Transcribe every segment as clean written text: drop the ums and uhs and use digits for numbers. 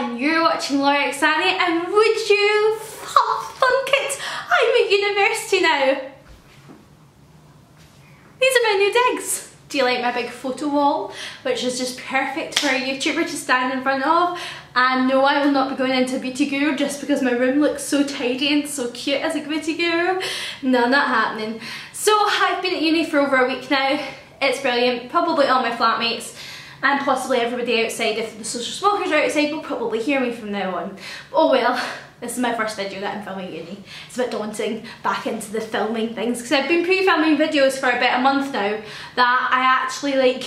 and you're watching Laura Xannie, and would you thunk it, I'm at university now. These are my new digs. Do you like my big photo wall, which is just perfect for a YouTuber to stand in front of? And no, I will not be going into Beauty Guru just because my room looks so tidy and so cute as a Beauty Guru. No, not happening. So I've been at uni for over a week now. It's brilliant, probably all my flatmates and possibly everybody outside. If the social smokers are outside, will probably hear me from now on. Oh well, this is my first video that I'm filming at uni. It's a bit daunting back into the filming things because I've been pre-filming videos for about a month now that I actually like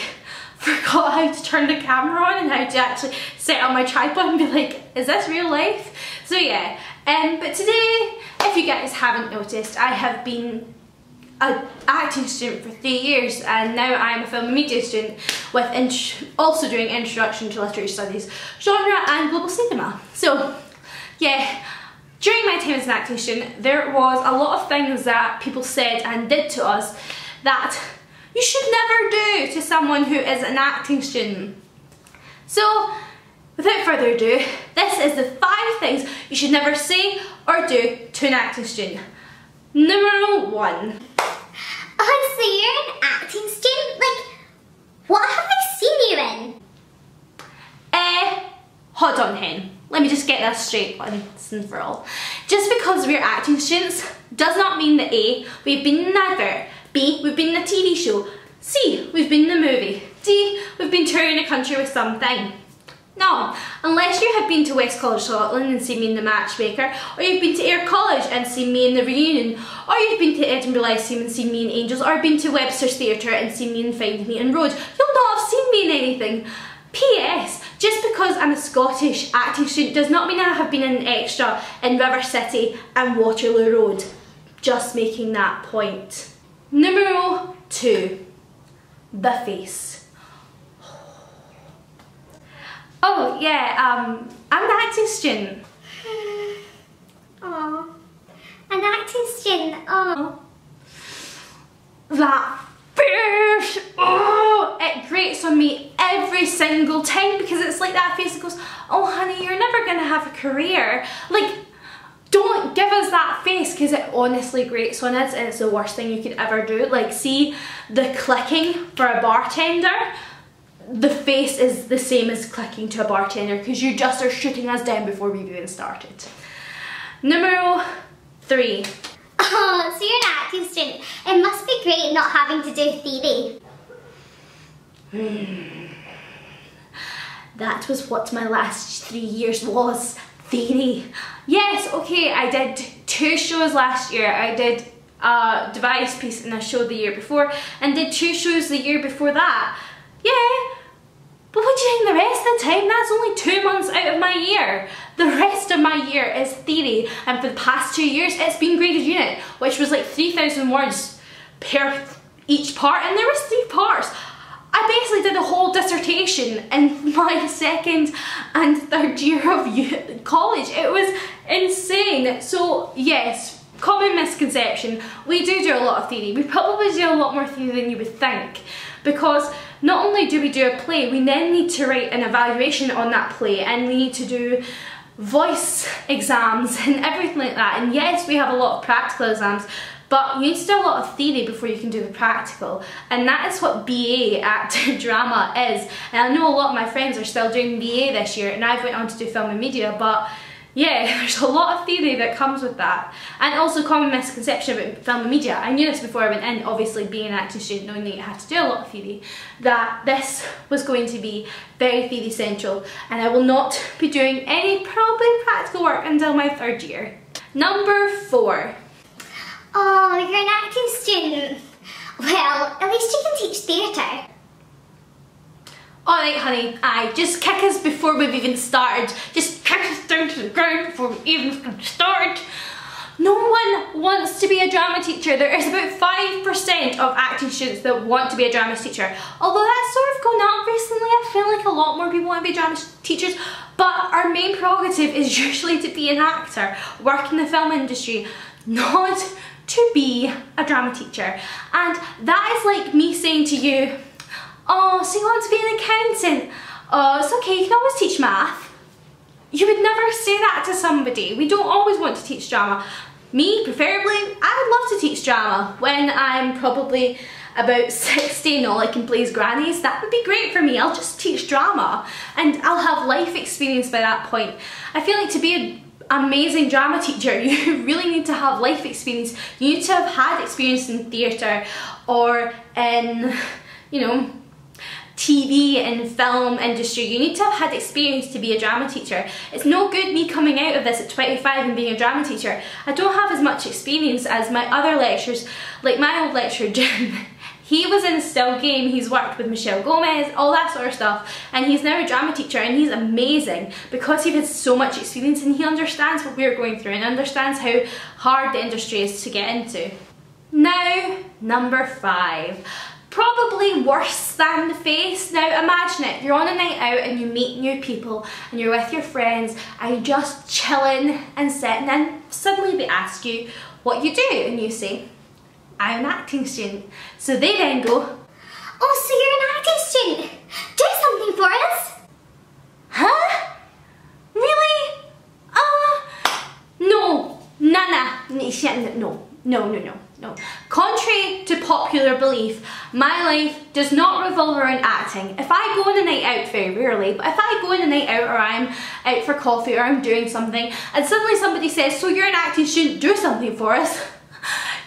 forgot how to turn the camera on and how to actually set up my tripod and be like, is this real life? So yeah, but today, if you guys haven't noticed, I have been an acting student for 3 years and now I'm a film and media student with also doing Introduction to Literary Studies, Genre and Global Cinema. So yeah, during my time as an acting student there was a lot of things that people said and did to us that you should never do to someone who is an acting student. So without further ado, this is the 5 things you should never say or do to an acting student. Number 1. Oh, so you're an acting student? Like, what have they seen you in? Hold on hen, let me just get this straight once and for all. Just because we're acting students does not mean that A, we've been in an advert, B, we've been in a TV show, C, we've been in a movie, D, we've been touring a country with something. No, unless you have been to West College Scotland and seen me in The Matchmaker, or you've been to Ayr College and seen me in The Reunion, or you've been to Edinburgh Lyceum and seen me in Angels, or been to Webster's Theatre and seen me in Finding Me in Rhodes, you'll not have seen me in anything. P.S. Just because I'm a Scottish acting student does not mean I have been an extra in River City and Waterloo Road. Just making that point. Number 2. The face. Oh yeah, I'm an acting student. Oh, an acting student. Oh, that face! Oh, it grates on me every single time because it's like that face that goes, "Oh, honey, you're never gonna have a career." Like, don't give us that face because it honestly grates on us, and it's the worst thing you could ever do. Like, see the clicking for a bartender. The face is the same as clicking to a bartender because you just are shooting us down before we've even started. Number 3. Oh, so you're an acting student. It must be great not having to do theory. That was what my last 3 years was, theory. Yes, okay, I did 2 shows last year. I did a devised piece and a show the year before and did 2 shows the year before that. Yeah, but what do you think the rest of the time? That's only 2 months out of my year. The rest of my year is theory, and for the past 2 years it's been graded unit, which was like 3,000 words per each part, and there was 3 parts. I basically did a whole dissertation in my 2nd and 3rd year of college. It was insane. So yes, common misconception, we do a lot of theory. We probably do a lot more theory than you would think, because not only do we do a play, we then need to write an evaluation on that play and we need to do voice exams and everything like that. And yes, we have a lot of practical exams, but you need to do a lot of theory before you can do the practical. And that is what BA actor drama is. And I know a lot of my friends are still doing BA this year and I've went on to do film and media, but yeah, there's a lot of theory that comes with that. And also common misconception about film and media, I knew this before I went in, obviously being an acting student, knowing that you had to do a lot of theory, that this was going to be very theory central and I will not be doing any probably practical work until my 3rd year. Number 4. Oh, you're an acting student. Well, at least you can teach theatre. Alright honey, aye, just kick us before we've even started. Just kick us down to the ground before we even start. No one wants to be a drama teacher. There is about 5% of acting students that want to be a drama teacher. Although that's sort of gone up recently, I feel like a lot more people want to be drama teachers, but our main prerogative is usually to be an actor, work in the film industry, not to be a drama teacher. And that is like me saying to you, oh, so you want to be an accountant? Oh, it's okay, you can always teach math. You would never say that to somebody. We don't always want to teach drama. Me, preferably, I would love to teach drama. When I'm probably about 60 and all I can play is grannies, that would be great for me. I'll just teach drama and I'll have life experience by that point. I feel like to be an amazing drama teacher, you really need to have life experience. You need to have had experience in theatre or in, you know, TV and film industry. You need to have had experience to be a drama teacher. It's no good me coming out of this at 25 and being a drama teacher. I don't have as much experience as my other lecturers, like my old lecturer Jim. He was in Still Game, he's worked with Michelle Gomez, all that sort of stuff, and he's now a drama teacher and he's amazing because he has so much experience and he understands what we're going through and understands how hard the industry is to get into. Now, number 5. Probably worse than the face. Now imagine it, you're on a night out and you meet new people and you're with your friends and you're just chilling and sitting, and suddenly they ask you what you do and you say, I'm an acting student. So they then go, oh, so you're an acting student? Do something for us? Huh? Really? No, no. Contrary to popular belief, my life does not revolve around acting. If I go on a night out, very rarely, but if I go on a night out or I'm out for coffee or I'm doing something and suddenly somebody says, so you're an acting student, do something for us.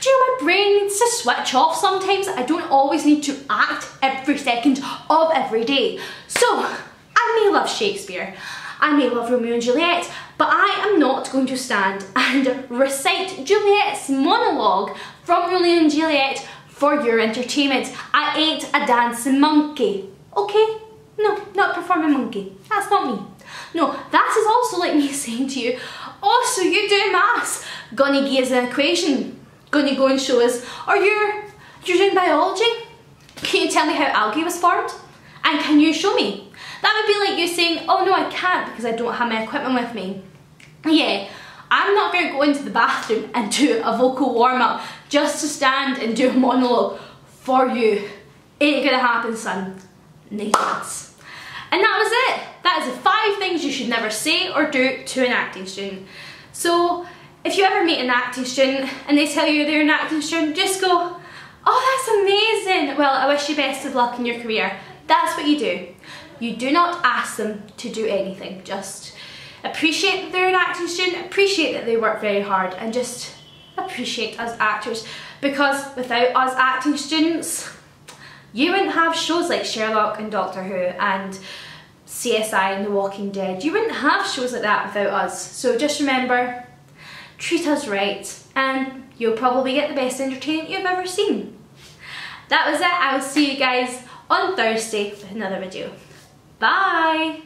Do you know, my brain needs to switch off sometimes. I don't always need to act every second of every day. So, I may love Shakespeare, I may love Romeo and Juliet, but I am not going to stand and recite Juliet's monologue from Romeo and Juliet for your entertainment. I ain't a dancing monkey, okay? No, not performing monkey. That's not me. No, that is also like me saying to you, oh, so you do maths. Gonna give us an equation. Gonna go and show us. Or you're doing biology? Can you tell me how algae was formed? And can you show me? That would be like you saying, oh no, I can't because I don't have my equipment with me. Yeah, I'm not going to go into the bathroom and do a vocal warm-up just to stand and do a monologue for you. Ain't gonna happen, son. Nice. And that was it. That is the 5 things you should never say or do to an acting student. So if you ever meet an acting student and they tell you they're an acting student, just go, oh, that's amazing. Well, I wish you best of luck in your career. That's what you do. You do not ask them to do anything. Just appreciate that they're an acting student, appreciate that they work very hard, and just appreciate us actors. Because without us acting students, you wouldn't have shows like Sherlock and Doctor Who and CSI and The Walking Dead. You wouldn't have shows like that without us. So just remember, treat us right, and you'll probably get the best entertainment you've ever seen. That was it. I will see you guys on Thursday with another video. Bye!